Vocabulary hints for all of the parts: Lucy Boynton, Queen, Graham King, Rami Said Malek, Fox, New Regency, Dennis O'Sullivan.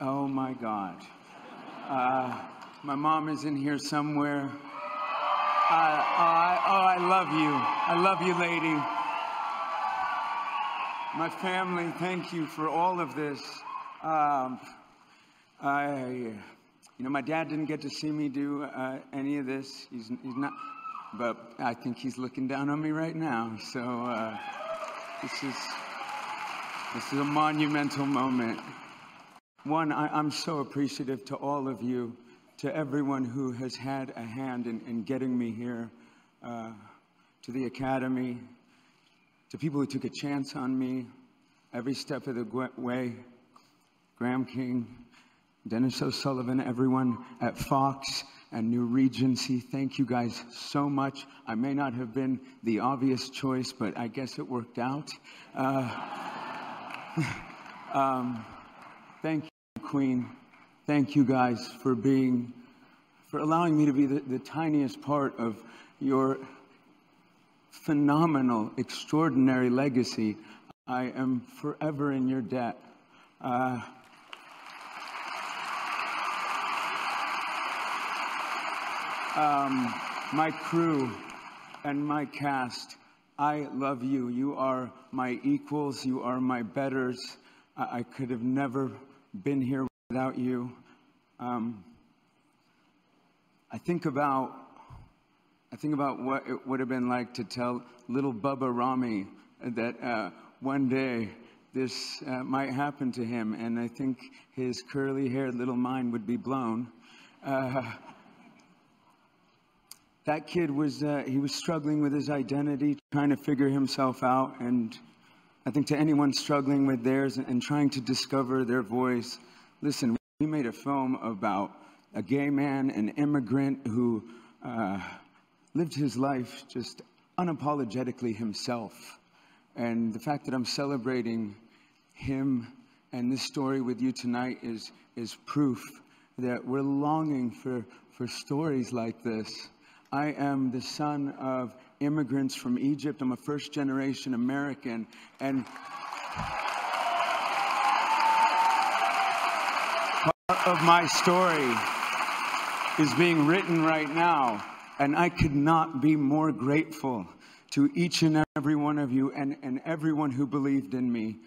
Oh my God. My mom is in here somewhere. I love you. I love you, lady. My family, thank you for all of this. You know, my dad didn't get to see me do any of this. He's not, but I think he's looking down on me right now. So this is a monumental moment. One, I'm so appreciative to all of you, to everyone who has had a hand in getting me here, to the Academy, to people who took a chance on me every step of the way, Graham King, Dennis O'Sullivan, everyone at Fox and New Regency, thank you guys so much. I may not have been the obvious choice, but I guess it worked out. Thank you, Queen. Thank you guys for allowing me to be the tiniest part of your phenomenal, extraordinary legacy. I am forever in your debt. My crew and my cast, I love you. You are my equals. You are my betters. I could have never been here without you. I think about what it would have been like to tell little Bubba Rami that one day this might happen to him, and I think his curly-haired little mind would be blown. That kid was struggling with his identity, trying to figure himself out, and I think to anyone struggling with theirs and trying to discover their voice, listen, we made a film about a gay man, an immigrant who lived his life just unapologetically himself. And the fact that I'm celebrating him and this story with you tonight is proof that we're longing for stories like this. I am the son of immigrants from Egypt. I'm a first-generation American, and part of my story is being written right now, and I could not be more grateful to each and every one of you and everyone who believed in me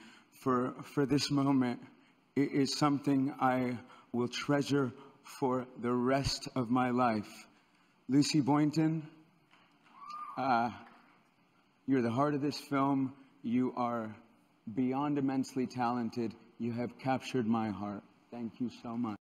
for this moment. It is something I will treasure for the rest of my life. Lucy Boynton, you're the heart of this film. You are beyond immensely talented. You have captured my heart. Thank you so much.